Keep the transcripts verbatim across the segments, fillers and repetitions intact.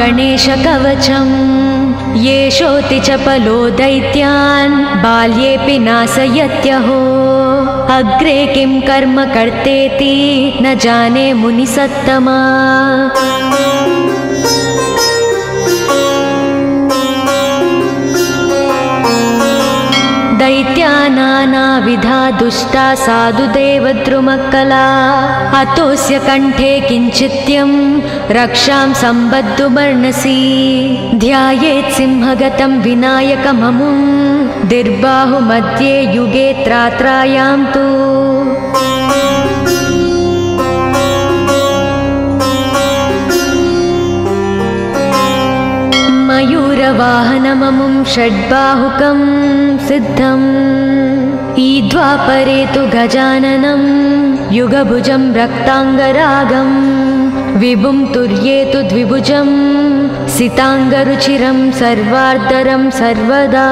गणेश कवचम ये शोति चपलो दैत्यान् बाल्येपि नाशयत्यहो अग्रे किं कर्म कर्तेति न जाने मुनिसत्तमा। दैत्यानानाविधा दुष्टा साधु देवद्रुमकला अतोस्य कंठे किंचित्यं रक्षां संबद्धुमर्णसि ध्यायेत् सिंहगतं विनायकममुं दिर्बाहु मध्ये युगे त्रात्रायां तु। मयूरवाहनममुं षड्बाहुकं सिद्धम् ईद्वापरे तु गजाननं युगभुजं रक्तांगरागं विभुं तुर्येतु द्विभुजं सितांगरुचिरं सर्वार्धरं सर्वदा।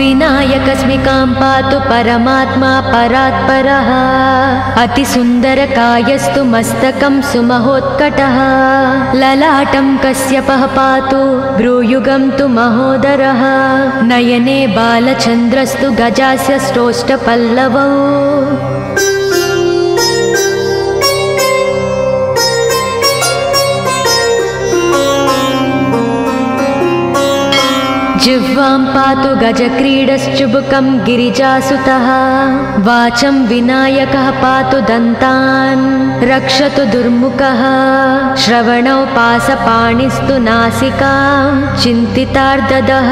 विनायकस्मिकां पातु परमात्मा परात्परः अतिसुन्दरकायस्तु मस्तकं सुमहोत्कटः ललाटं कश्यपः पातु भ्रूयुगं तु महोदरः नयने बालचन्द्रस्तु गजास्य श्रोष्ठपल्लवौ। जिह्वां पातु गजक्रीडश्चुबुकं गिरिजासुतः वाचं विनायकः पातु दन्तान् रक्षतु दुर्मुखः श्रवणौ पाशपाणिस्तु नासिकां चिन्तितार्ददः।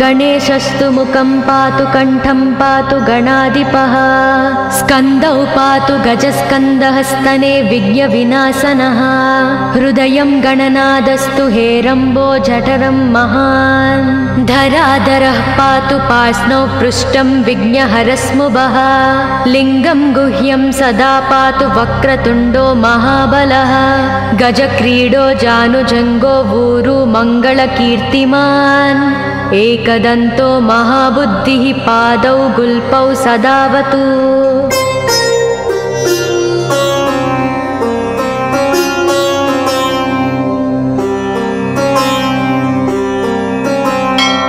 गणेशस्तु मुखं पातु कंठं पातु गणाधिपः स्कन्दौ पातु गजस्कन्दः स्तने विघ्नविनाशनः हृदयं गणनादस्तु हेरम्बो जठरं महान् धराधरः पातु पार्ष्णौ पृष्ठं विघ्नहरस्मुभः लिङ्गं गुह्यं सदा पातु वक्रतुण्डो महाबलः गजक्रीडो जानुजङ्गो भूरु मङ्गलकीर्तिमान् एकदन्तो महाबुद्धिः पादौ गुल्पौ सदावतु।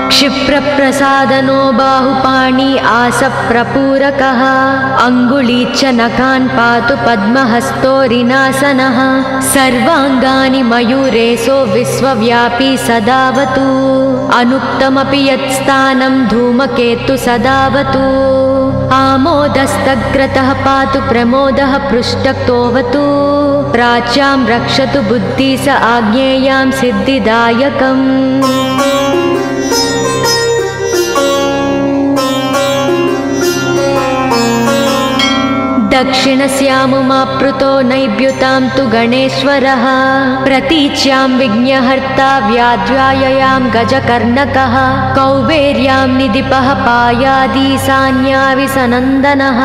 क्षिप्रप्रसादनो बाहुपाणि आसप्रपूरकः अङ्गुलीच्च नखान् पातु पद्महस्तो ऋणासनः सर्वाङ्गानि मयूरेशो विश्वव्यापी सदावतु अनुक्तमपि यत्स्थानं धूमकेतु सदावतु। आमोदस्तग्रतः पातु प्रमोदः पृष्ठक्तोऽवतु प्राच्यां रक्षतु बुद्धिः स आज्ञेयां सिद्धिदायकम्। दक्षिणस्यामुमाप्रुतो नैब्युतां तु गणेश्वरः प्रतीच्यां विघ्नहर्ता व्याध्याययां गजकर्णकः कौबेर्यां निधिपः पायादीसान्याविसनन्दनः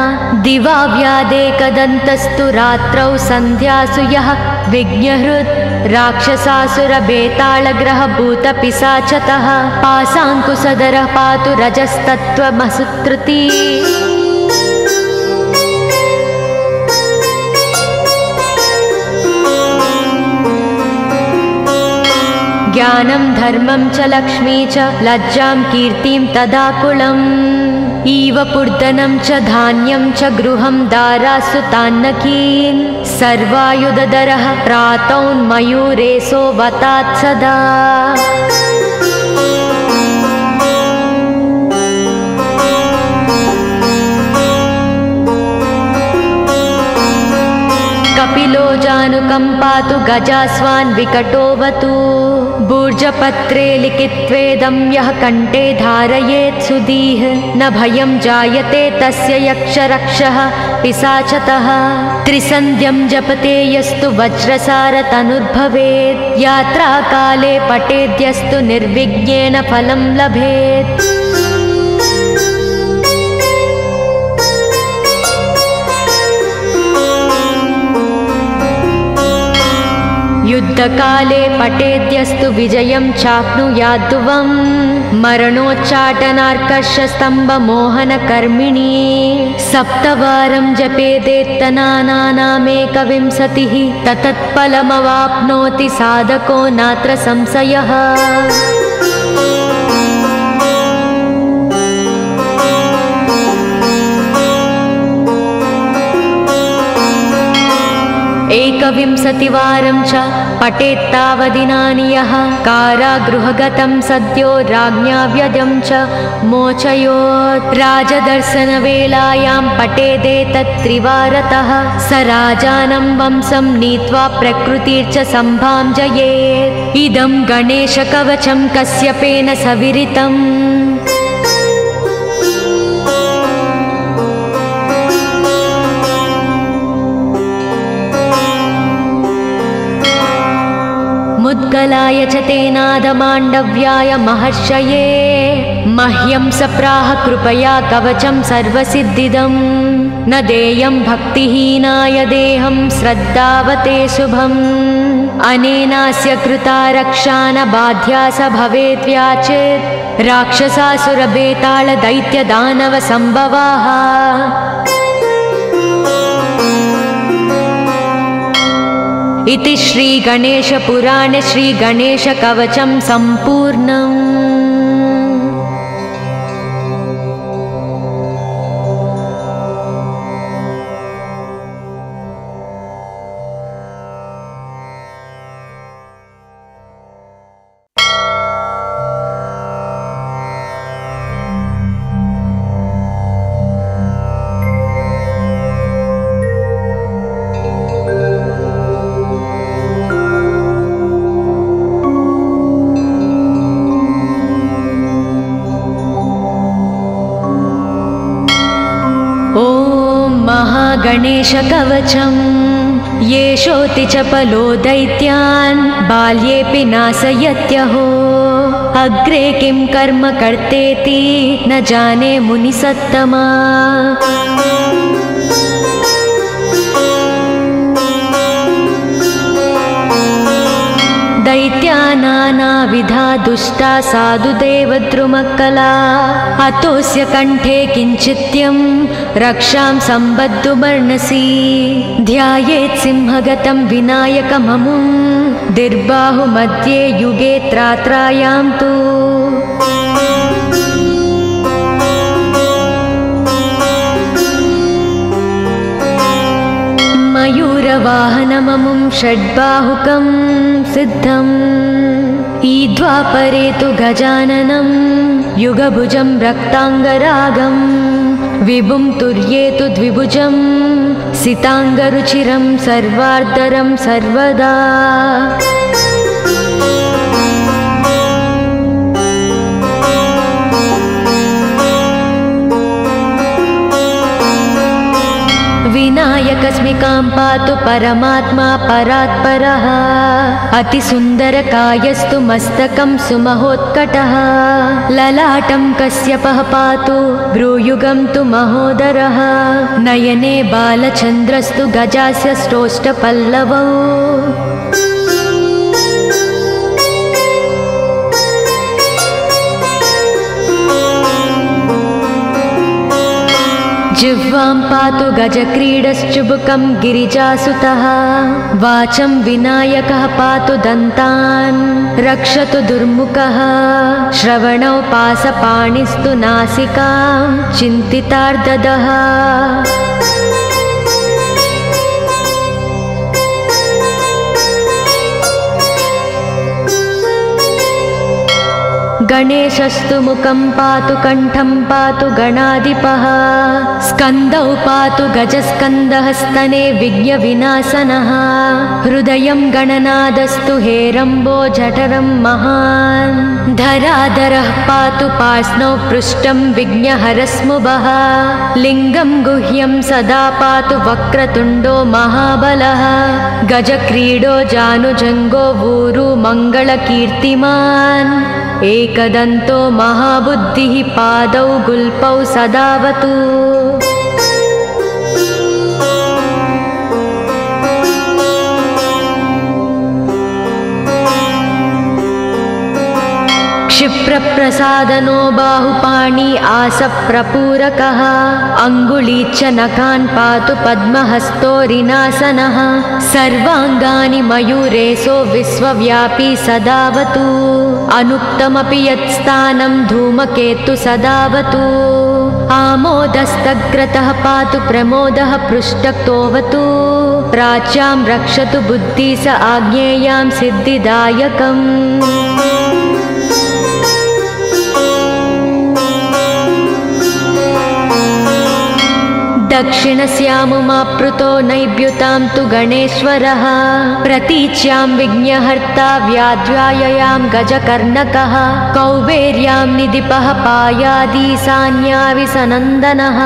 दिवा व्यादेकदन्तस्तु रात्रौ सन्ध्यासु यः विघ्नहृत् राक्षसासुरबेतालग्रहभूतपिशाचतः पाशाङ्कुशधरः पातु रजस्तत्त्वमसुत्रुती। ज्ञानं धर्मं च लक्ष्मी च लज्जां कीर्तिं तदाकुलम् ईव पूर्दनं च धान्यं च गृहं दारासुतान्नकीन् सर्वायुधधरः प्रातौन्मयूरेशो वतात् सदा। कपिलो जानुकं पातु गजास्वान् विकटोऽवतु बूर्जपत्रे लिखित्वेदं यः कंठे धारयेत् सुधीः न भयं जायते तस्य यक्षरक्षः पिशाचतः त्रिसन्ध्यं जपते यस्तु वज्रसारतनुर्भवेत् यात्राकाले पठेद्यस्तु निर्विघ्नेन फलं लभेत्। युद्धकाले पटेद्यस्तु विजयं चाप्नुयाद्वं मरणोच्चाटनार्कश स्तंभ मोहन कर्मिणी सप्तवारं जपेदेत्तनानामेकविंशतिः तत्तत्फलमवाप्नोति साधको नात्र संशयः। एकविंशतिवारं च पटेत्तावदिनानि यः कारागृहगतं सद्यो राज्ञा व्यदं च मोचयोत्। राजदर्शनवेलायां पटेदेतत् त्रिवारतः स राजानं वंशं नीत्वा प्रकृतिर्च सम्भां जयेत्। इदं गणेशकवचं कश्यपेन सविरितम्। मुद्गलाय च तेनादमाण्डव्याय महर्षये मह्यं सप्राह कृपया कवचं सर्वसिद्धिदं। न देयं भक्तिहीनाय देहं श्रद्धावते शुभम्। अनेनास्य कृता रक्षा न बाध्या स भवेत् व्याचित् राक्षसासुरबेताल दैत्य दानव संभवाः। इति श्री गणेश पुराणे श्री गणेश कवचम संपूर्णम्। गणेश कवचम येषोति चपलो दैत्यान् बाल्येऽपि नाशयत्यहो। अग्रे किं कर्म कर्तेति न जाने मुनिसत्तमा। दैत्यानानाविधा दुष्टा साधु देवद्रुमकला अतोस्य कंठे किंचित्यं रक्षां संबद्धुमर्णसि। ध्यायेत् सिंहगतं विनायकममुं दिर्बाहु मध्ये युगे त्रात्रायां तु। मयूरवाहनममुं षड्बाहुकं सिद्धम्। ईद्वापरे तु गजाननं युगभुजं रक्तांगरागं विभुं तुर्येतु द्विभुजं सितांगरुचिरं सर्वार्धरं सर्वदा। विनायकस्मिकां पातु परमात्मा परात्परः अतिसुन्दरकायस्तु मस्तकं सुमहोत्कटः। ललाटं कश्यपः पातु भ्रूयुगं तु महोदरः। नयने बालचन्द्रस्तु गजस्य श्रोष्ठपल्लवौ। जिह्वां पातु गजक्रीडश्चुबुकं गिरिजासुतः। वाचं विनायकः पातु दन्तान् रक्षतु दुर्मुखः। श्रवणौ पाशपाणिस्तु नासिकां चिन्तितार्ददः। गणेशस्तु मुखं पातु कंठं पातु गणाधिपः। स्कन्दौ पातु गजस्कन्दः स्तने विघ्नविनाशनः। हृदयं गणनादस्तु हेरम्बो जठरं महान्। धराधरः पातु पार्ष्णौ पृष्ठं विघ्नहरस्मुभः। लिङ्गं गुह्यं सदा पातु वक्रतुण्डो महाबलः। गजक्रीडो जानुजङ्गो वूरु मङ्गलकीर्तिमान्। एकदन्तो महाबुद्धिः पादौ गुल्पौ सदावतु। प्रसादनो बाहुपाणि आसप्रपूरकः अंगुलीचनकान् पातु पद्महस्तो रिनासनः सर्वांगानि मयूरेशो विश्वव्यापी सदावतु अनुक्तमपि यत्स्थानं धूमकेतु सदावतु आमोदस्तग्रतः पातु प्रमोदः पृष्ठक्तोऽवतु प्राच्यां रक्षतु बुद्धिः स आज्ञेयां सिद्धिदायकम्। दक्षिणस्यामुमाप्रुतो नैब्युतां तु गणेश्वरः प्रतीच्यां विघ्नहर्ता व्याध्याययां गजकर्णकः कौबेर्यां निधिपः पायादीसान्याविसनन्दनः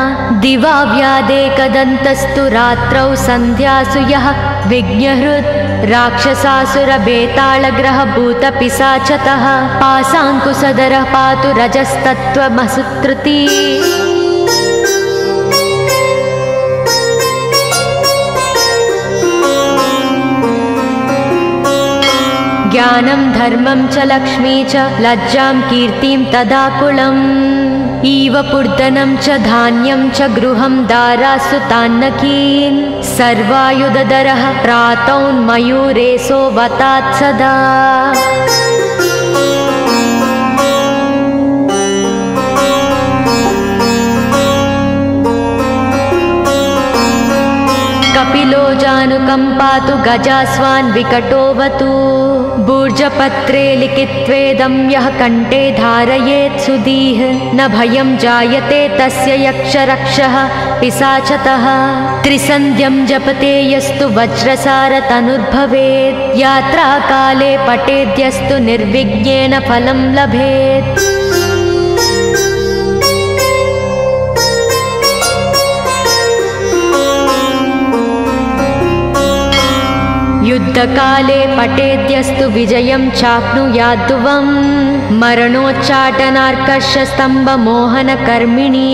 दिवा व्यादेकदन्तस्तु रात्रौ सन्ध्यासु यः विघ्नहृत् राक्षसासुरबेतालग्रहभूतपिशाचतः पाशाङ्कुशधरः पातु रजस्तत्त्वमसुत्रुती। ज्ञानं धर्मं च लक्ष्मी च लज्जां कीर्तिं तदाकुलम् ईवपूर्दनं च धान्यं च गृहं दारासुतान्नकीन् सर्वायुधधरः प्रातौन्मयूरेशो वतात् सदा। कपिलो जानुकं पातु गजास्वान् विकटोऽवतु बूर्जपत्रे लिखित्वेदं यः कण्ठे धारयेत् सुधीः न भयं जायते तस्य यक्षरक्षः पिशाचतः त्रिसन्ध्यं जपते यस्तु वज्रसारतनुर्भवेत् यात्राकाले पठेद्यस्तु निर्विघ्नेन फलं लभेत्। युद्धकाले पठेद्यस्तु विजयं चाप्नुयाद्ध्रुवं मरणोच्चाटनार्कशस्तम्भमोहनकर्मिणी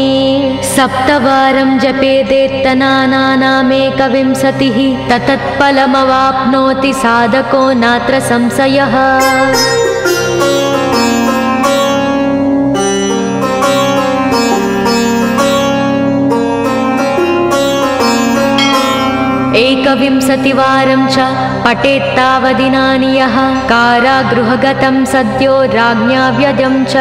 सप्तवारं जपेदेत्तनानामेकविंशतिः तत्फलमवाप्नोति साधको नात्र संशयः। एकविंशतिवारं च पठेत्तावदिनानि यः कारागृहगतं सद्यो राज्ञा व्यदं च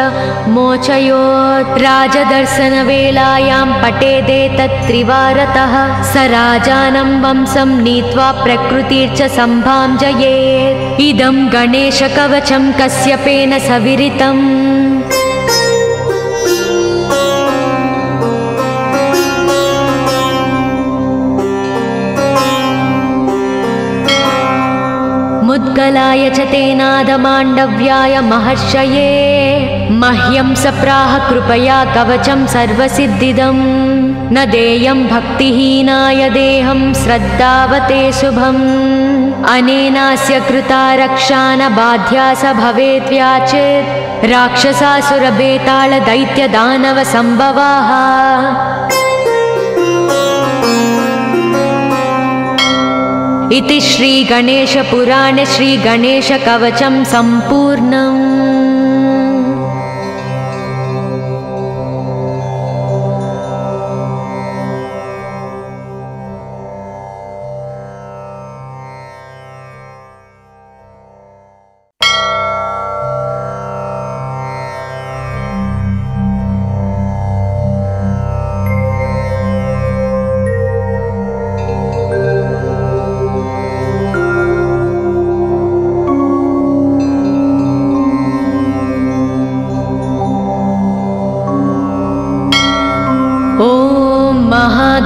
मोचयोत् राजदर्शनवेलायां पठेदेतत् त्रिवारतः स राजानं वंशं नीत्वा प्रकृतिर्च सम्भां जयेत्। इदं गणेशकवचं कश्यपेन सविरितम्। मुद्गलाय च तेनादमाण्डव्याय महर्षये मह्यं सप्राह कृपया कवचं सर्वसिद्धिदं न देयं भक्तिहीनाय देहं श्रद्धावते शुभम् अनेनास्य कृता रक्षा न बाध्या स भवेत् व्याचित् राक्षसासुरबेतालदैत्यदानवसम्भवाः। इति श्री गणेश पुराणे श्री गणेश कवचम संपूर्णम्।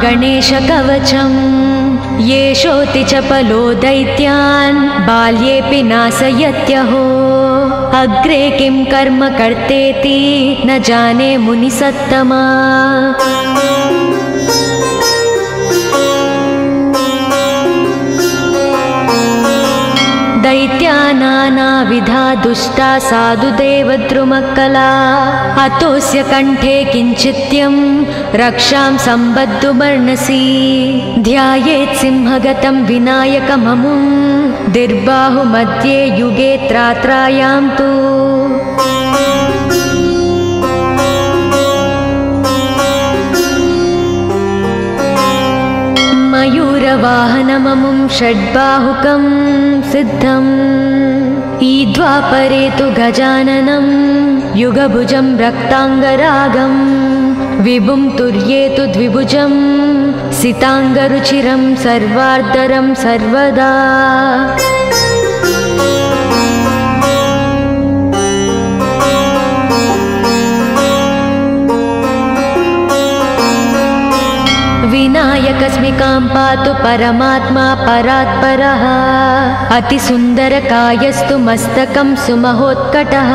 गणेश कवचम येषोऽतिचपलो दैत्यान् बाल्येऽपि नाशयत्यहो अग्रे किं कर्म कर्तेति न जाने मुनिसत्तमा। दैत्यानानाविधा दुष्टा साधु देवद्रुमक्कला अतोस्य कंठे किंचित्यं रक्षां सम्बद्धुमर्णसि ध्यायेत् सिंहगतं विनायकममुं दिर्बाहुमध्ये युगे त्रात्रायां तु। वाहनममुं षड्बाहुकं सिद्धं ईद्वापरे तु गजाननं युगभुजं रक्तांगरागं विभुं तुर्येतु द्विभुजं सितांगरुचिरं सर्वार्धरं सर्वदा। विनायकस्मिकां पातु परमात्मा परात्परः अतिसुन्दरकायस्तु मस्तकं सुमहोत्कटः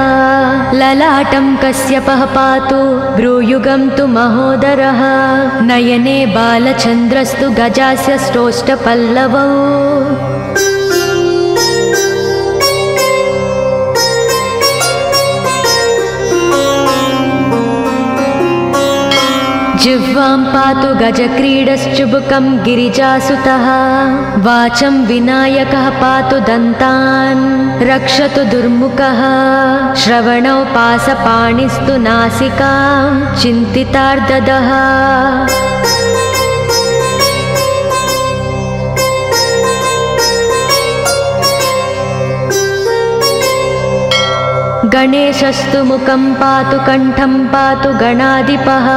ललाटं कश्यपः पातु भ्रूयुगं तु महोदरः नयने बालचन्द्रस्तु गजास्य श्रोष्ठपल्लवौ। जिह्वां पातु गजक्रीडश्चुबुकं गिरिजासुतः वाचं विनायकः पातु दन्तान् रक्षतु दुर्मुखः श्रवणौ पाशपाणिस्तु नासिकां चिन्तितार्ददः। गणेशस्तु मुखं पातु कण्ठं पातु गणाधिपः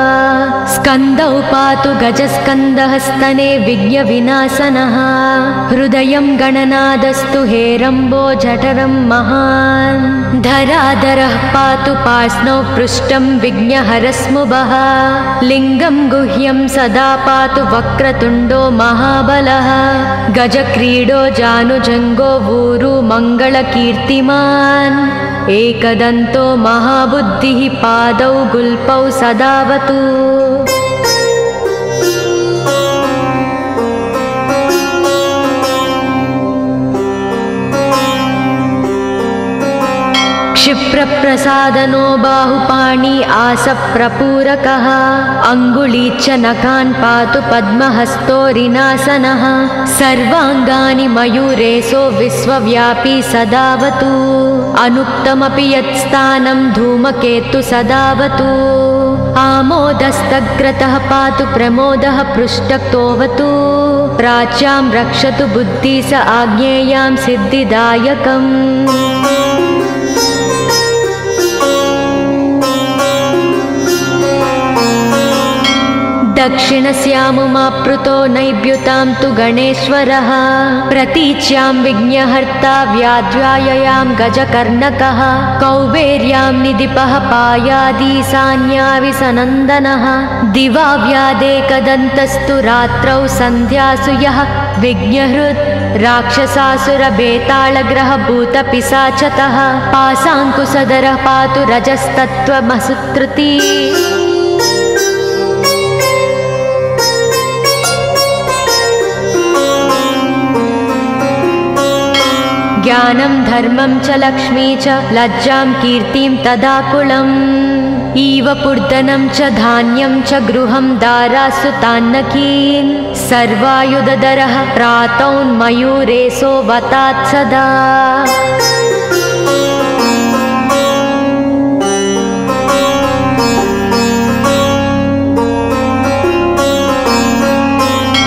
स्कन्दौ पातु गजस्कन्दः स्तने विघ्नविनाशनः हृदयं गणनादस्तु हेरम्बो जठरं महान् धराधरः पातु पार्ष्णौ पृष्ठं विघ्नहरस्मुभः लिङ्गं गुह्यं सदा पातु वक्रतुण्डो महाबलः गजक्रीडो जानुजङ्गो वूरु मङ्गलकीर्तिमान् एकदन्तो महाबुद्धिः पादौ गुल्पौ सदावतु। क्षिप्रप्रसादनो बाहुपाणि आसप्रपूरकः अङ्गुलीच्च नखान् पातु पद्महस्तो ऋणासनः सर्वाङ्गानि मयूरेशो विश्वव्यापी सदावतु अनुक्तमपि यत्स्थानं धूमकेतु सदावतु आमोदस्तग्रतः पातु प्रमोदः पृष्ठक्तोऽवतु प्राच्यां रक्षतु बुद्धिः स आज्ञेयां सिद्धिदायकम्। दक्षिणस्यामुमाप्रुतो नैभ्युतां तु गणेश्वरः प्रतीच्यां विघ्नहर्ता व्याध्याययां गजकर्णकः कौबेर्यां निधिपः पायादीसान्याविसनन्दनः दिवा व्यादेकदन्तस्तु रात्रौ सन्ध्यासु यः विघ्नहृत् राक्षसासुरबेतालग्रहभूतपिशाचतः पाशाङ्कुशधरः पातु रजस्तत्त्वमसुत्रुती। ज्ञानं धर्मं च लक्ष्मी च लज्जां कीर्तिं तदाकुलम् ईव पूर्दनं च धान्यं च गृहं दारासुतान्नकीन् सर्वायुधधरः प्रातौन्मयूरेशो वतात् सदा।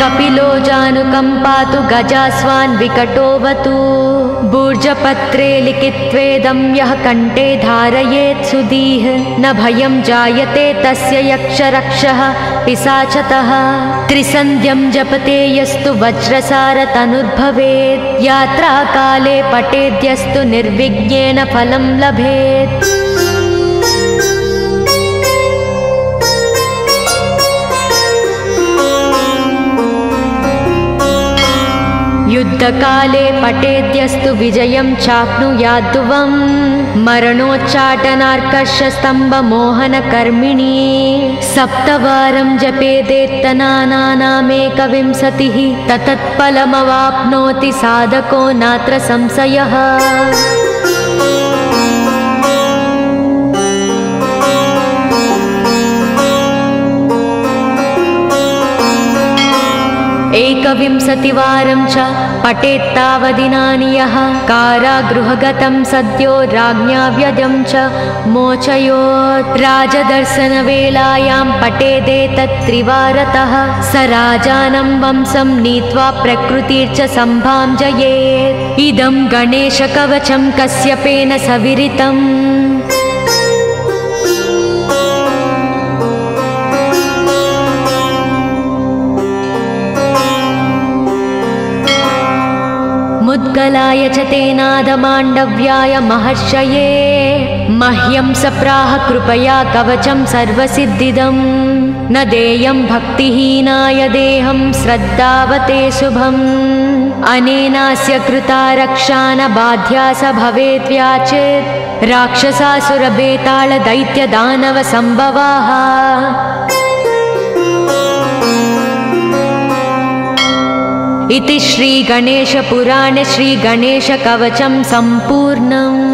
कपिलो जानुकं पातु गजास्वान् विकटोऽवतु बूर्जपत्रे लिखित्वेदं यः कण्ठे धारयेत् सुधीः न भयं जायते तस्य यक्षरक्षः पिशाचतः त्रिसन्ध्यं जपते यस्तु वज्रसारतनुर्भवेत् यात्राकाले पठेद्यस्तु निर्विघ्नेन फलं लभेत्। युद्धकाले पठेद्यस्तु विजयं चाप्नुयाद्ध्रुवं मरणोच्चाटनार्कर्षस्तम्भमोहनकर्मिणी सप्तवारं जपेदेत्तनानामेकविंशतिः तत्फलमवाप्नोति साधको नात्र संशयः। एकविंशतिवारं च पठेत्तावदिनानि यः कारागृहगतं सद्यो राज्ञा व्यजं च मोचयोत्। राजदर्शनवेलायां पठेदेतत् त्रिवारतः स राजानं वंशं नीत्वा प्रकृतिर्च सम्भां जयेत्। इदं गणेशकवचं कस्यपेन सविरितम्। मुद्गलाय च तेनादमाण्डव्याय महर्षये मह्यं सप्राह कृपया कवचं सर्वसिद्धिदम्। न देयं भक्तिहीनाय देहं श्रद्धावते शुभम्। अनेनास्य कृता रक्षा न बाध्या स भवेत् व्याचित्। राक्षसासुरबेताल दैत्यदानव सम्भवाः। इति श्री गणेश पुराणे श्री गणेश कवचम संपूर्णम्।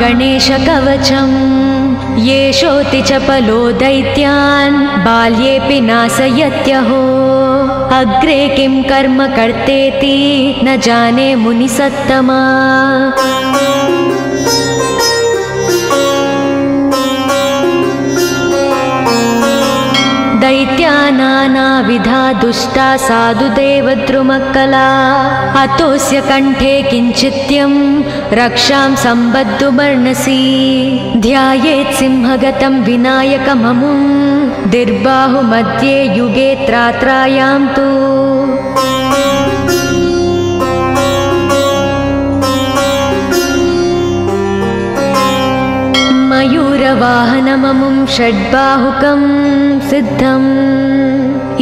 गणेश कवचम ये शोति चपलो दैत्यान् बाल्येऽपि नाशयत्यहो। अग्रे किं कर्म कर्तेति न जाने मुनिसत्तमा। दैत्या नानाविधा दुष्टा साधु देवद्रुमकला। अतोस्य कंठे किंचित्यं रक्षां सम्बद्धुमर्णसि। ध्यायेत् सिंहगतं विनायकममुं दिर्बाहु मध्ये युगे त्रात्रायां तु। मयूरवाहनममुं षड्बाहुकं सिद्धम्।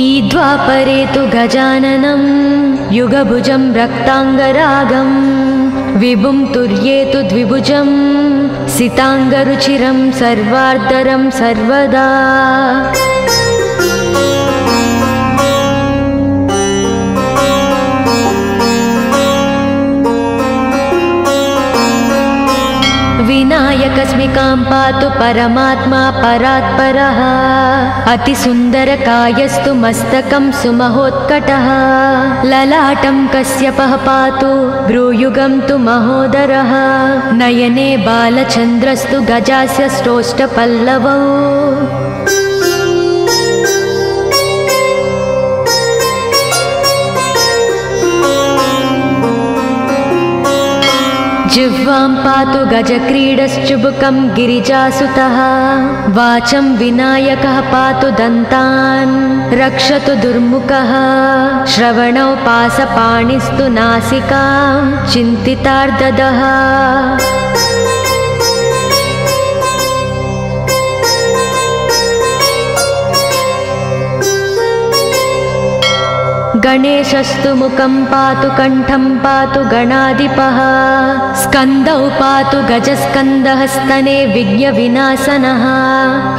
ईद्वापरे तु गजाननं युगभुजं रक्तांगरागं। विभुं तुर्येतु द्विभुजं सितांगरुचिरं सर्वार्धरं सर्वदा। विनायकस्मिकां पातु परमात्मा परात्परः। अतिसुन्दरकायस्तु मस्तकं सुमहोत्कटः। ललाटं कश्यपः पातु भ्रूयुगं तु महोदरः। नयने बालचन्द्रस्तु गजस्य श्रोष्ठपल्लवौ। जिह्वां पातु गजक्रीडश्चुबुकं गिरिजासुतः। वाचं विनायकः पातु दन्तान् रक्षतु दुर्मुखः। श्रवणौ पाशपाणिस्तु नासिकां चिन्तितार्ददः। गणेशस्तु मुखं पातु कण्ठं पातु गणाधिपः। स्कन्दौ पातु गजस्कन्दः स्तने विघ्नविनाशनः।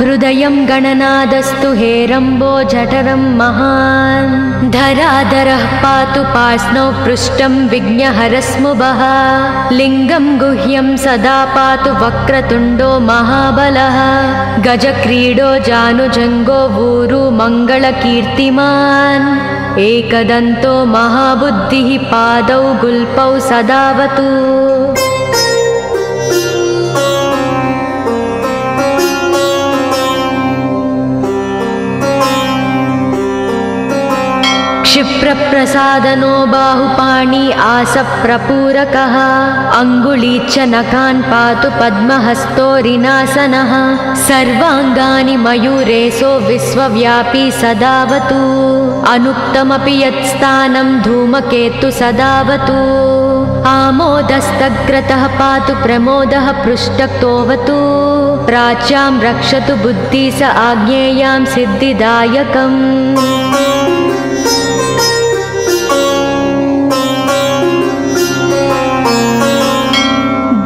हृदयं गणनादस्तु हेरम्बो जठरं महान्। धराधरः पातु पार्ष्णौ पृष्ठं विघ्नहरस्मुभः। लिङ्गं गुह्यं सदा पातु वक्रतुण्डो महाबलः। गजक्रीडो जानुजङ्गो वूरु मङ्गलकीर्तिमान्। एकदन्तो महाबुद्धिः पादौ गुल्पौ सदावतु। क्षिप्रप्रसादनो बाहुपाणि आसप्रपूरकः। अङ्गुलीच्च नखान् पातु पद्महस्तो ऋणासनः। सर्वाङ्गानि मयूरेशो विश्वव्यापी सदावतु। अनुक्तमपि यत् स्थानं धूमकेतु सदावतु। आमोदस्तग्रतः पातु प्रमोदः पृष्ठक्तोऽवतु प्राच्यां रक्षतु बुद्धिः स आज्ञेयां सिद्धिदायकम्।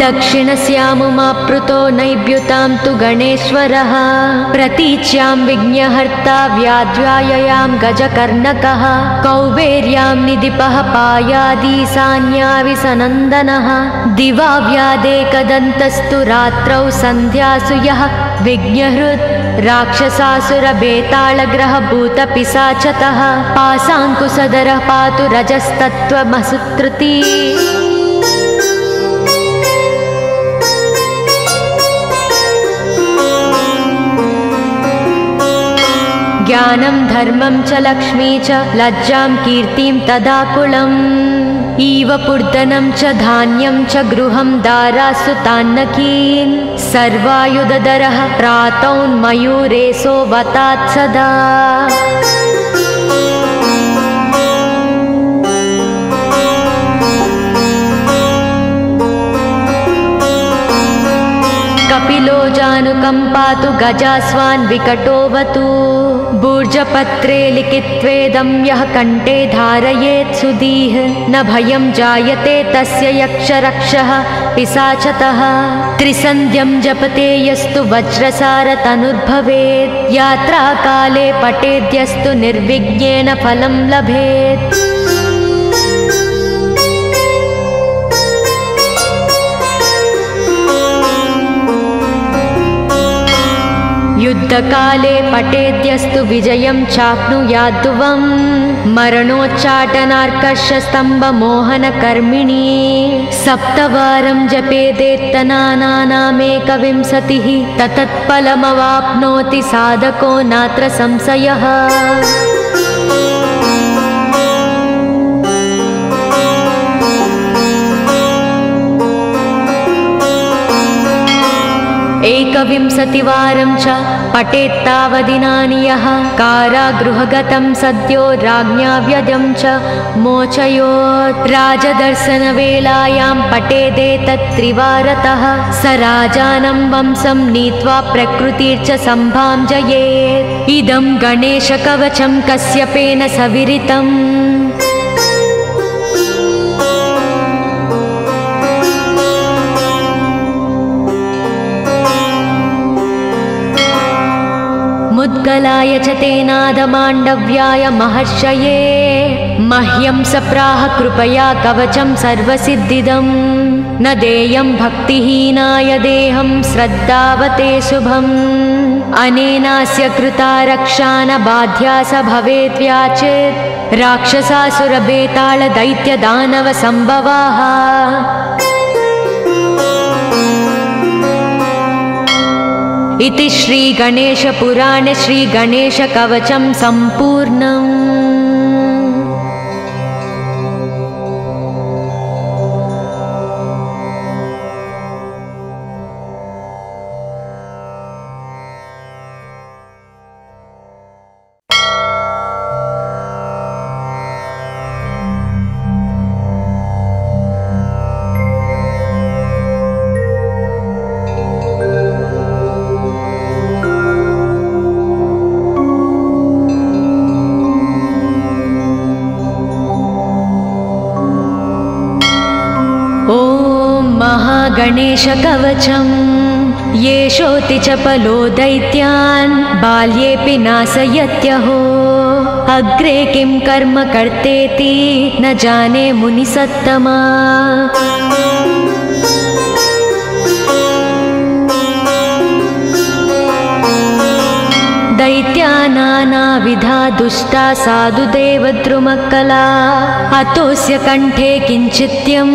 दक्षिणस्यामुमाप्रुतो नैब्युतां तु गणेश्वरः प्रतीच्यां विघ्नहर्ता व्याध्याययां गजकर्णकः कौबेर्यां निधिपः पायादि सान्याविसनन्दनः दिवा व्यादेकदन्तस्तु रात्रौ सन्ध्यासु यः विघ्नहृत् राक्षसासुरबेतालग्रहभूतपिशाचतः पाशाङ्कुशधरः पातु रजस्तत्त्वमसुत्कृती। ज्ञानं धर्मं च लक्ष्मी च लज्जां कीर्तिं तदाकुलम् ईव पूर्दनं च धान्यं च गृहं दारासुतान्नकीं सर्वायुधधरः प्रातौन्मयूरेशो वतात् सदा। कपिलो जानुकं पातु गजास्वान् विकटोऽवतु बूर्जपत्रे लिखित्वेदं यः कण्ठे धारयेत् सुधीः न भयं जायते तस्य यक्षरक्षः पिशाचतः। त्रिसन्ध्यं जपते यस्तु वज्रसारतनुर्भवेत् यात्राकाले पठेद्यस्तु निर्विघ्नेन फलं लभेत्। युद्धकाले पठेद्यस्तु विजयं चाप्नुयाद्ध्रुवं मरणोच्चाटनार्कर्षस्तम्भमोहनकर्मिणी। सप्तवारं जपेदेत्तनानामेकविंशतिः तत्फलमवाप्नोति साधको नात्र संशयः। एकविंशतिवारं च पठेत्तावदिनानि यः कारागृहगतं सद्यो राज्ञा व्यजं च मोचयोत्। राजदर्शनवेलायां पठेदेतत् त्रिवारतः स राजानं वंशं नीत्वा प्रकृतिर्च सम्भां जयेत्। इदं गणेशकवचं कश्यपेन सविरितम्। मुद्गलाय च तेनादमाण्डव्याय महर्षये मह्यं सप्राह कृपया कवचं सर्वसिद्धिदं। न देयं भक्तिहीनाय देहं श्रद्धावते शुभम् अनेनास्य कृता रक्षा न बाध्या स भवेत् व्याचेत् राक्षसासुरबेतालदैत्यदानवसम्भवाः। इति श्रीगणेशपुराणे श्रीगणेशकवचं सम्पूर्णम्। गणेशकवचं येषोति च पलो दैत्यान् बाल्येऽपि नाशयत्यहो अग्रे किं कर्म कर्तेति न जाने मुनिसत्तमा। दैत्यानानाविधा दुष्टा साधु देवद्रुमकला अतोस्य कंठे किंचित्यं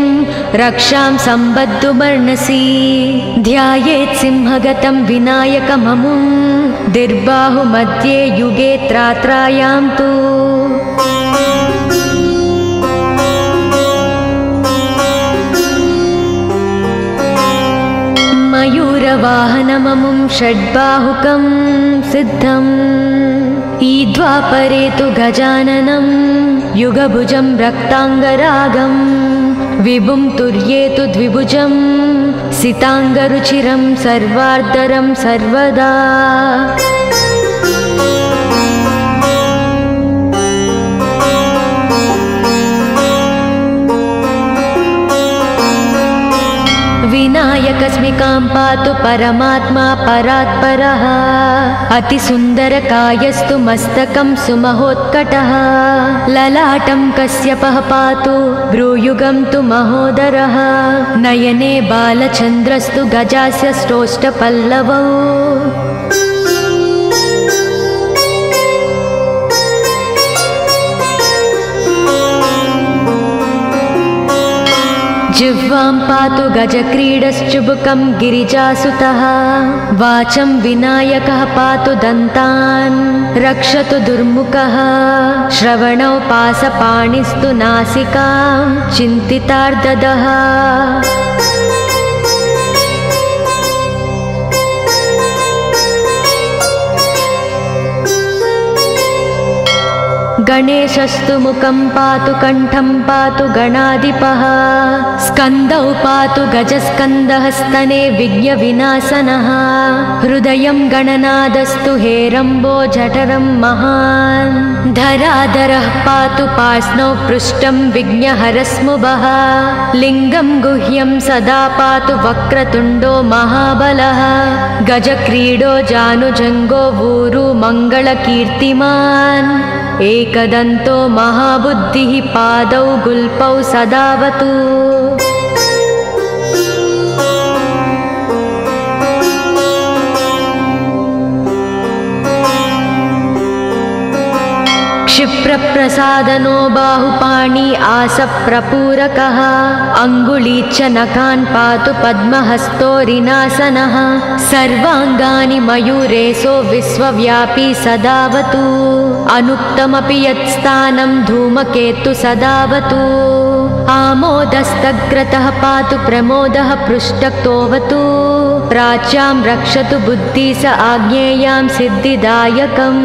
रक्षां सम्बद्धुमर्णसि। ध्यायेत् सिंहगतं विनायकममुं दिर्बाहु मध्ये युगे त्रात्रायां तु। मयूरवाहनममुं षड्बाहुकं सिद्धम् ईद्वापरे तु गजाननं युगभुजं रक्ताङ्गरागम् विभुं तुर्येतु द्विभुजं सितांगरुचिरं सर्वार्धरं सर्वदा। विनायकस्मिकां पातु परमात्मा परात्परः अतिसुन्दरकायस्तु मस्तकं सुमहोत्कटः। ललाटं कश्यपः पातु भ्रूयुगं तु महोदरः। नयने बालचन्द्रस्तु गजास्य श्रोष्ठपल्लवौ। जिह्वां पातु गजक्रीडश्चुबुकं गिरिजासुतः। वाचं विनायकः पातु दन्तान् रक्षतु दुर्मुखः। श्रवणौ पाशपाणिस्तु नासिकां चिन्तितार्ददः। गणेशस्तु मुखं पातु कण्ठं पातु गणाधिपः। स्कन्दौ पातु गजस्कन्दः स्तने विघ्नविनाशनः। हृदयं गणनादस्तु हेरम्बो जठरं महान्। धराधरः पातु पार्ष्णौ पृष्ठं विघ्नहरस्मुभः। लिङ्गं गुह्यं सदा पातु वक्रतुण्डो महाबलः। गजक्रीडो जानुजङ्गो वूरु मङ्गलकीर्तिमान्। एकदन्तो महाबुद्धिः पादौ गुल्पौ सदावतु। क्षिप्रप्रसादनो बाहुपाणि आसप्रपूरकः। अङ्गुलीच्च नखान् पातु पद्महस्तो ऋणासनः। सर्वाङ्गानि मयूरेशो विश्वव्यापी सदावतु। अनुक्तमपि यत्स्थानं धूमकेतु सदावतु। आमोदस्तग्रतः पातु प्रमोदः पृष्ठक्तोऽवतु। प्राच्यां रक्षतु बुद्धिः स आज्ञेयां सिद्धिदायकम्।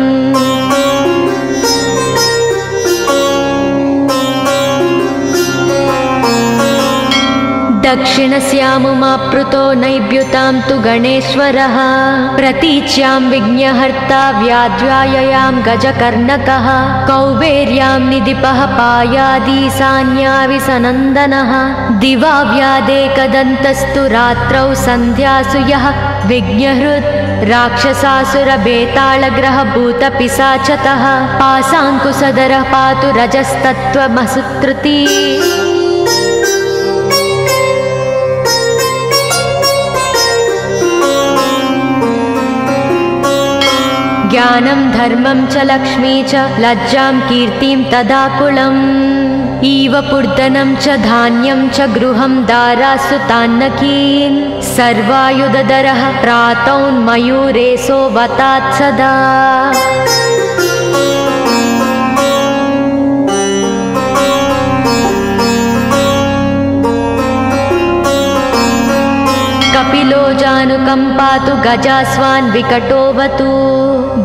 दक्षिणस्यामुमाप्लुतो नैब्युतां तु गणेश्वरः। प्रतीच्यां विघ्नहर्ता व्याध्याययां गजकर्णकः। कौबेर्यां निधिपः पायादीसान्याविसनन्दनः। दिवा व्यादेकदन्तस्तु रात्रौ सन्ध्यासु यः। विघ्नहृत् राक्षसासुरबेतालग्रहभूतपिशाचतः। पाशाङ्कुशधरः पातु रजस्तत्त्वमसुत्रुती। ज्ञानं धर्मं च लक्ष्मी च लज्जां कीर्तिं तदाकुलम्। ईवपूर्दनं च धान्यं च गृहं दारासुतान्नकीन्। सर्वायुधधरः प्रातौन्मयूरेशो वतात् सदा। कपिलो जानुकं पातु गजास्वान् विकटोऽवतु।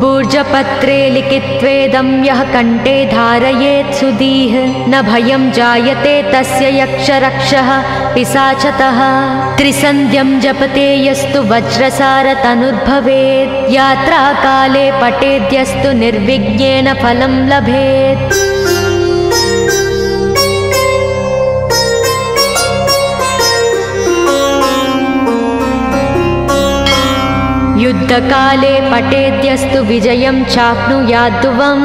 बूर्जपत्रे लिखित्वेदं यः कण्ठे धारयेत् सुधीः। न भयं जायते तस्य यक्षरक्षः पिशाचतः। त्रिसन्ध्यं जपते यस्तु वज्रसारतनुर्भवेत्। यात्राकाले पठेद्यस्तु निर्विघ्नेन फलं लभेत्। युद्धकाले पठेद्यस्तु विजयं चाप्नुयाद्ध्रुवम्।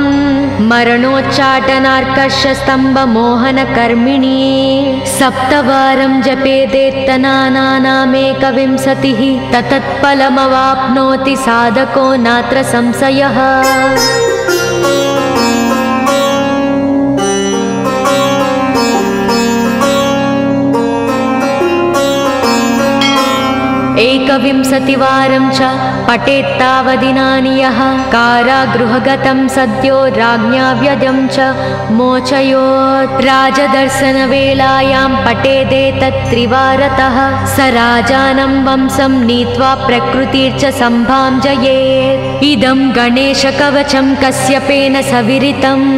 मरणोच्चाटनार्कर्षस्तम्भमोहनकर्मिणी। सप्तवारं जपेदेत्तनानामेकविंशतिः। तत्फलमवाप्नोति साधको नात्र संशयः। एकविंशतिवारं च पठेत्तावदिनानि यः। कारागृहगतं सद्यो राज्ञा व्यदं च मोचयोत्। राजदर्शनवेलायां पठेदेतत् त्रिवारतः। स राजानं वंशं नीत्वा प्रकृतिर्च सम्भां जयेत्। इदं गणेशकवचं कश्यपेन सविरितम्।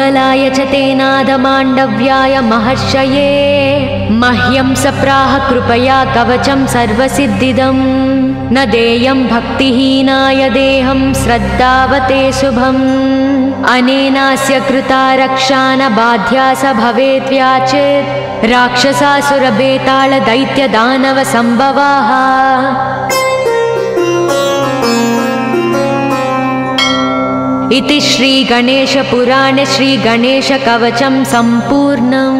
मंगलाय च ते नादमाण्डव्याय महर्षये मह्यं सप्राह कृपया कवचं सर्वसिद्धिदं न देयं भक्तिहीनाय देहं श्रद्धावते शुभम् अनेनास्य कृता रक्षा न बाध्या स भवेत् व्याचित् राक्षसासुरबेताल दैत्य दानव संभवाः। इति श्री गणेश पुराणे श्री गणेश कवचम संपूर्णम्।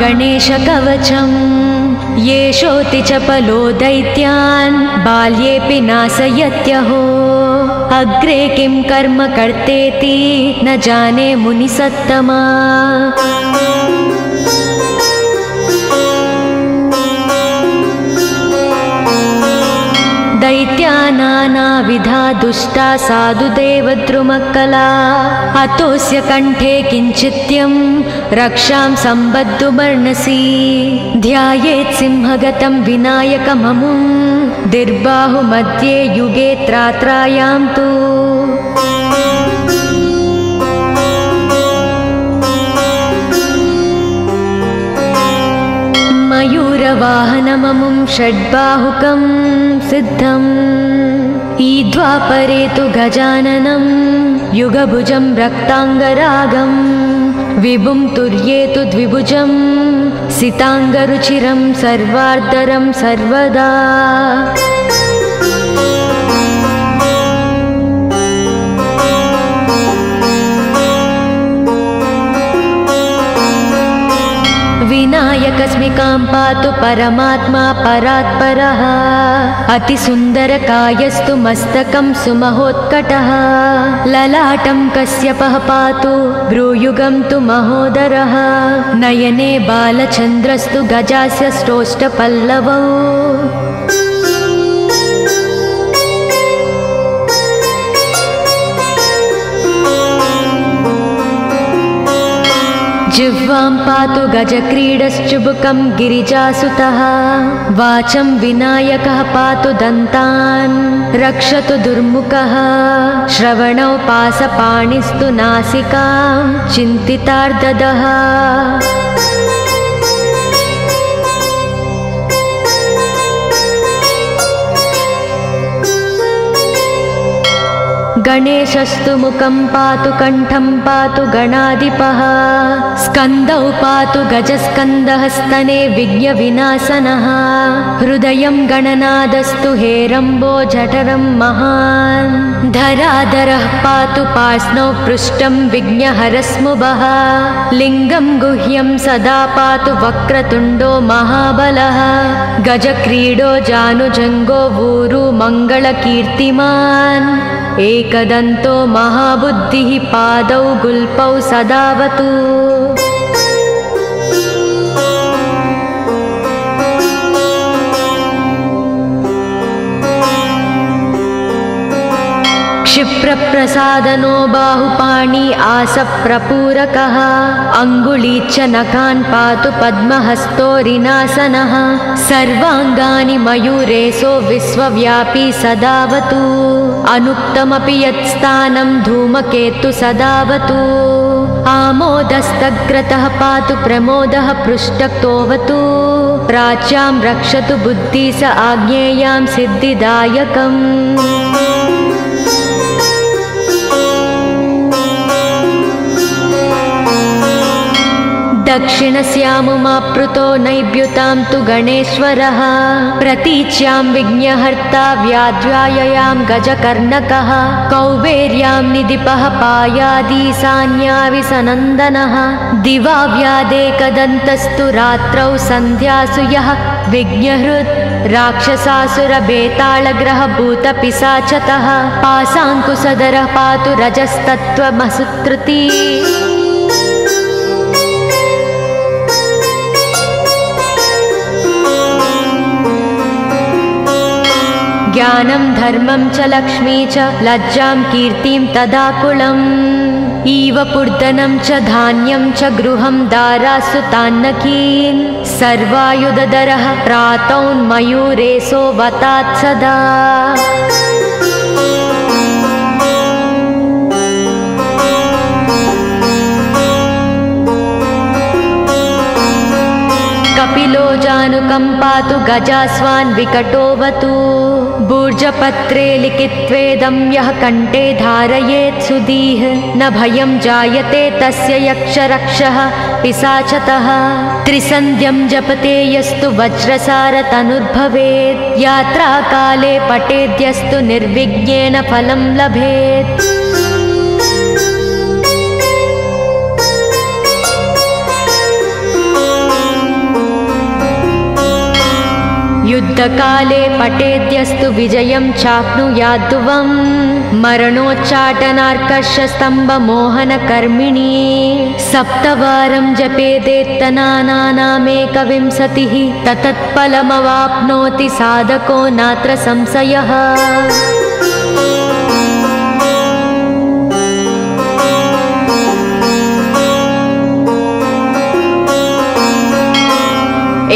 गणेश कवचम येषोति चपलो दैत्यान् बाल्येऽपि नाशयत्यहो अग्रे किं कर्म कर्तेति न जाने मुनिसत्तमा। दैत्यानानाविधा दुष्टा साधु देवद्रुमकला अतोस्य कंठे किंचित्यं रक्षां संबद्धुमर्णसि ध्यायेत् सिंहगतं विनायकममुं दिर्बाहु मध्ये युगे त्रात्रायां तु। मयूरवाहनममुं षड्बाहुकं सिद्धम् ईद्वापरे तु गजाननं युगभुजं रक्तांगरागं विभुं तुर्येतु द्विभुजं सितांगरुचिरं सर्वार्धरं सर्वदा। विनायकस्मिकां पातु परमात्मा परात्परः अतिसुन्दरकायस्तु मस्तकं सुमहोत्कटः ललाटं कश्यपः पातु भ्रूयुगं तु महोदरः नयने बालचन्द्रस्तु गजस्य श्रोष्ठपल्लवौ। जिह्वां पातु गजक्रीडश्चुबुकं गिरिजासुतः वाचं विनायकः पातु दन्तान् रक्षतु दुर्मुखः श्रवणौ पाशपाणिस्तु नासिकां चिन्तितार्ददः। गणेशस्तु मुखं पातु कंठं पातु गणाधिपः स्कन्दौ पातु गजस्कन्दः स्तने विघ्नविनाशनः हृदयं गणनादस्तु हेरम्बो जठरं महान् धराधरः पातु पार्ष्णौ पृष्ठं विघ्नहरस्मुभः लिङ्गं गुह्यं सदा पातु वक्रतुण्डो महाबलः गजक्रीडो जानुजङ्गो भूरु मङ्गलकीर्तिमान् एकदन्तो महाबुद्धिः पादौ गुल्पौ सदावतु। क्षिप्रप्रसादनो बाहुपाणि आसप्रपूरकः अंगुली च नखान् पातु पद्महस्तो ऋणासनः सर्वांगानि मयूरेशो विश्वव्यापी सदावतु अनुक्तमपि यत्स्थानं धूमकेतु सदावतु आमोदस्तग्रतः पातु प्रमोदः पृष्ठक्तोऽवतु प्राच्यां रक्षतु बुद्धि स आज्ञेयां सिद्धिदायकम्। दक्षिणस्यामुमाप्रुतो नैब्युतां तु गणेश्वरः प्रतीच्यां विघ्नहर्ता व्याध्याययां गजकर्णकः कौबेर्यां निधिपः पायादिसान्याविसनन्दनः दिवा व्यादेकदन्तस्तु रात्रौ सन्ध्यासु यः विघ्नहृत् राक्षसासुर बेतालग्रह भूत पिशाचतः पाशांकुशधरः पातु रजस्तत्त्वमसुत्रुती। ज्ञानं धर्मं च लक्ष्मी च लज्जां कीर्तिं तदाकुलम् ईव पूर्दनं च धान्यं च गृहं दारासुतान्नकीन् सर्वायुधधरः प्रातौन्मयूरेशो वतात् सदा। कपिलो जानुकम्पातु गजास्वान् विकटोऽवतु बूर्जपत्रे लिखित्वेदं यः कण्ठे धारयेत् सुधीः न भयं जायते तस्य यक्षरक्षः पिशाचतः। त्रिसन्ध्यं जपते यस्तु वज्रसारतनुर्भवेत् यात्राकाले पठेद्यस्तु निर्विघ्नेन फलं लभेत्। युद्धकाले पठेद्यस्तु विजयं चाप्नुयाद्ध्रुवं मरणोच्चाटनार्कर्षस्तम्भमोहनकर्मिणी। सप्तवारं जपेदेत्तनानामेकविंशतिः तत्फलमवाप्नोति साधको नात्र संशयः।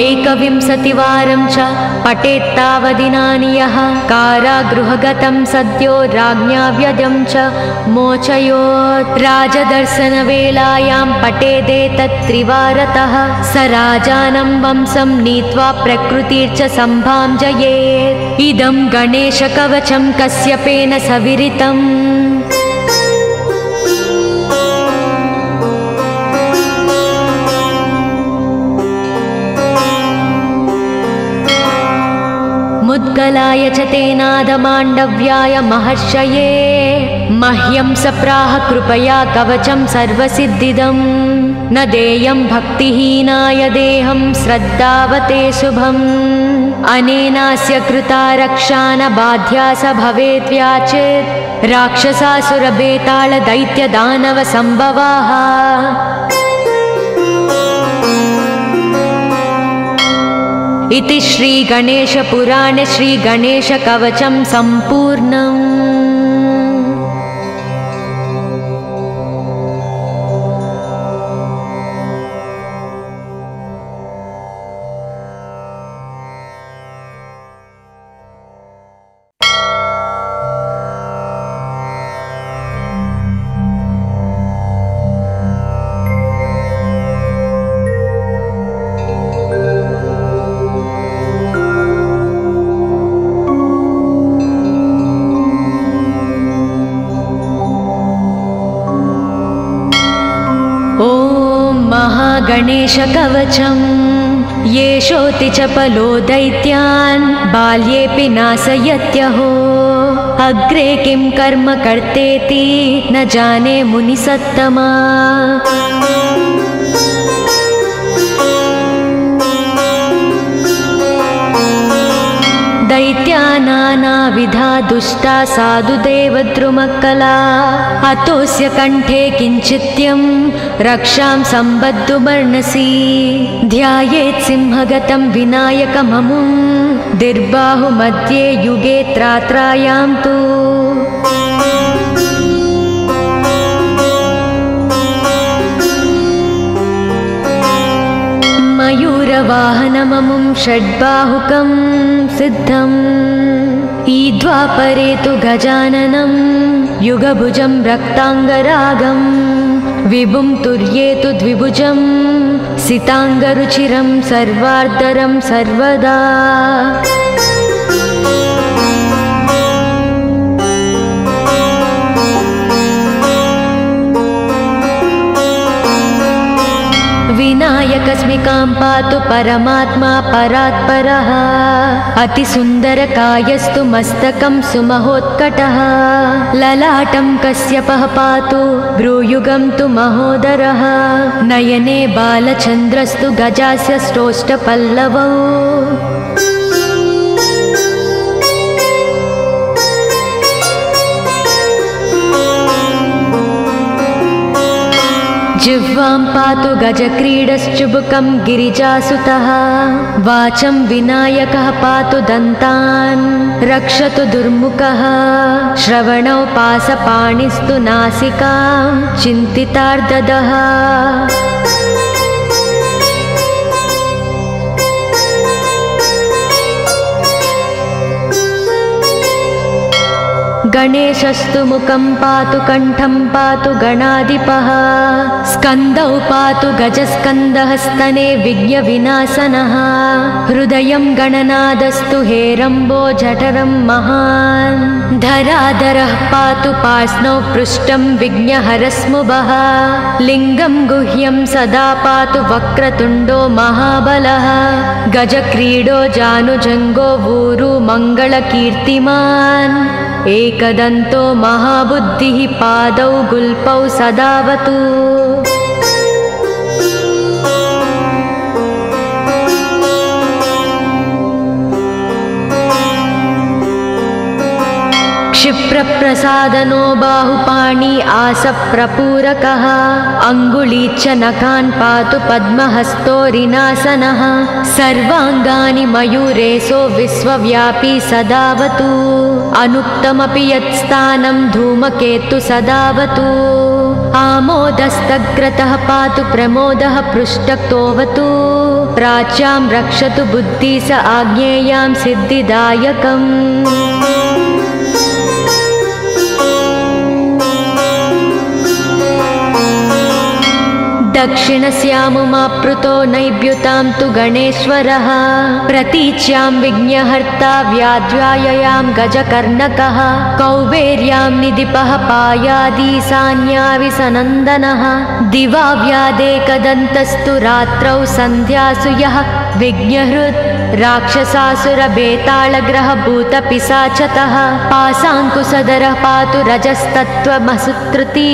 एकविंशतिवारं च पठेत्तावदिनानि यः कारागृहगतं सद्यो राज्ञा व्यदं च मोचयोत्। राजदर्शनवेलायां पठेदेतत् त्रिवारतः स राजानं वंशं नीत्वा प्रकृतिर्च सम्भां जयेत्। इदं गणेशकवचं कश्यपेन सविरितम्। मुद्गलाय च तेनादमाण्डव्याय महर्षये मह्यं सप्राह कृपया कवचं सर्वसिद्धिदं। न देयं भक्तिहीनाय देहं श्रद्धावते शुभम्। अनेनास्य कृता रक्षा न बाध्या स भवेत् व्याचेत् राक्षसासुरबेतालदैत्यदानवसम्भवाः। इति श्रीगणेशपुराणे श्रीगणेशकवचं सम्पूर्णम्। गणेशकवचं येषोति चपलो दैत्यान् बाल्येऽपि नाशयत्यहो। अग्रे किं कर्म कर्तेति न जाने मुनिसत्तमा। दैत्यानानाविधा दुष्टा साधु देवद्रुमकला अतोस्य कंठे किंचित्यं रक्षां सम्बद्धुमर्णसि। ध्यायेत् सिंहगतं विनायकममुं दिर्बाहु मध्ये युगे त्रात्रायां तु। मयूरवाहनममुं षड्बाहुकं सिद्धम्। ईद्वापरे तु गजाननं युगभुजं रक्तांगरागं विभुं तुर्येतु द्विभुजं सितांगरुचिरं सर्वार्धरं सर्वदा। विनायकस्मि कां पातु परमात्मा परात्परः अतिसुन्दरकायस्तु मस्तकं सुमहोत्कटः ललाटं कश्यपः पातु भ्रूयुगं तु महोदरः नयने बालचन्द्रस्तु गजास्य श्रोष्ठपल्लवौ। जिह्वां पातु गजक्रीडश्चुबुकं गिरिजासुतः वाचं विनायकः पातु दन्तान् रक्षतु दुर्मुखः श्रवणौ पाशपाणिस्तु नासिकां चिन्तितार्ददः। गणेशस्तु मुखं पातु कण्ठं पातु गणाधिपः स्कन्दौ पातु गजस्कन्दः स्तने विघ्नविनाशनः हृदयं गणनादस्तु हेरम्बो जठरं महान् धराधरः पातु पार्ष्णौ पृष्ठं विघ्नहरस्मुभः लिङ्गं गुह्यं सदा पातु वक्रतुण्डो महाबलः गजक्रीडो जानुजङ्गो ऊरु मङ्गलकीर्तिमान् एकदन्तो महाबुद्धिः पादौ गुल्पौ सदावतु। क्षिप्रप्रसादनो बाहुपाणि आसप्रपूरकः अङ्गुलीच्छ नखान् पातु पद्महस्तो ऋणासनः सर्वाङ्गानि मयूरेशो विश्वव्यापी सदावतु अनुक्तमपि यत्स्थानं धूमकेतु सदावतु आमोदस्तग्रतः पातु प्रमोदः पृष्ठक्तोऽवतु प्राच्यां रक्षतु बुद्धिः स आज्ञेयां सिद्धिदायकम्। दक्षिणस्यामुमाप्लुतो नैब्युतां तु गणेश्वरः प्रतीच्यां विघ्नहर्ता व्याध्याययां गजकर्णकः कौबेर्यां निधिपः पायादिसान्याविसनन्दनः दिवा व्यादेकदन्तस्तु रात्रौ सन्ध्यासु यः विघ्नहृत् राक्षसासुरबेतालग्रहभूतपिशाचतः पाशाङ्कुशधरः पातु रजस्तत्त्वमसुत्रुती।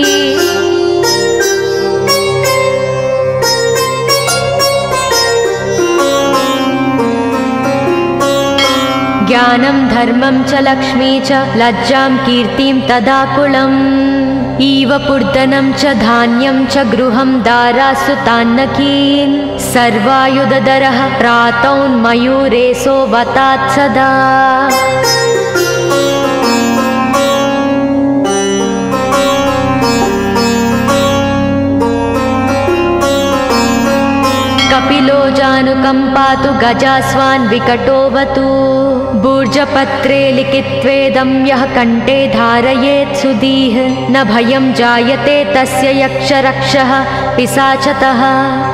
ज्ञानं धर्मं च लक्ष्मी च लज्जां कीर्तिं तदाकुलम् ईवपूर्दनं च धान्यं च गृहं दारासु तान्नकीन् सर्वायुधधरः प्रातौन्मयूरेशो वतात् सदा। कपिलो जानुकं पातु गजास्वान् विकटोऽवतु बूर्जपत्रे लिखित्वेदं यः कण्ठे धारयेत् सुधीः न भयं जायते तस्य यक्षरक्षः पिशाचतः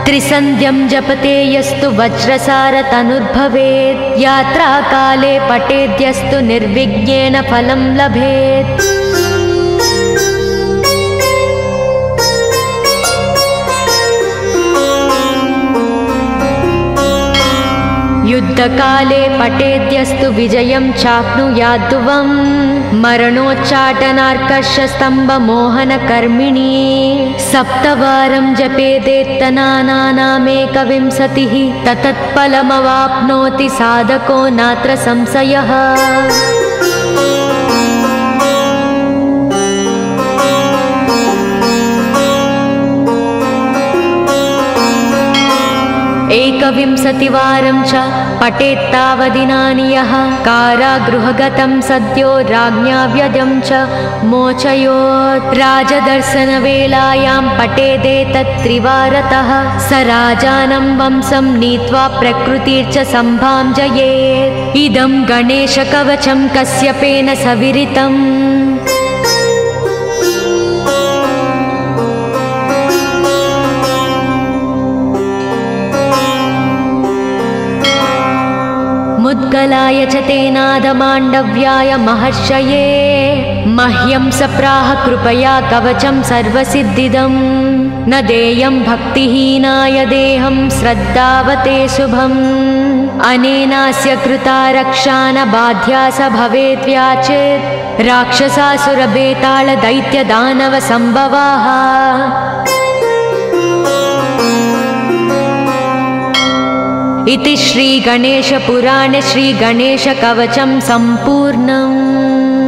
त्रिसन्ध्यं जपते यस्तु वज्रसारतनुर्भवेत् यात्राकाले पठेद्यस्तु निर्विघ्नेन फलं लभेत्। युद्धकाले पठेद्यस्तु विजयं चाप्नुयाद्ध्रुवं मरणोच्चाटनार्कशस्तम्भमोहनकर्मिणी सप्तवारं जपेदेत्तनानामेकविंशतिः तत्फलमवाप्नोति साधको नात्र संशयः। एकविंशतिवारं च पठेत्तावदिनानि यः कारागृहगतं सद्यो राज्ञा व्यदं च मोचयोत् राजदर्शनवेलायां पठेदेतत् त्रिवारतः स राजानं वंशं नीत्वा प्रकृतिर्च सम्भां जयेत्। इदं गणेशकवचं कश्यपेन सविरितम्। मंगलाय च ते नादमाण्डव्याय महर्षये मह्यं सप्राह कृपया कवचं सर्वसिद्धिदं न देयं भक्तिहीनाय देहं श्रद्धावते शुभं अनेनास्य कृता रक्षा न बाध्या स भवेत् व्याचित् राक्षसासुरबेताल दैत्य दानव संभवाः। इति श्री गणेश पुराणे श्री गणेश कवचम संपूर्णम्।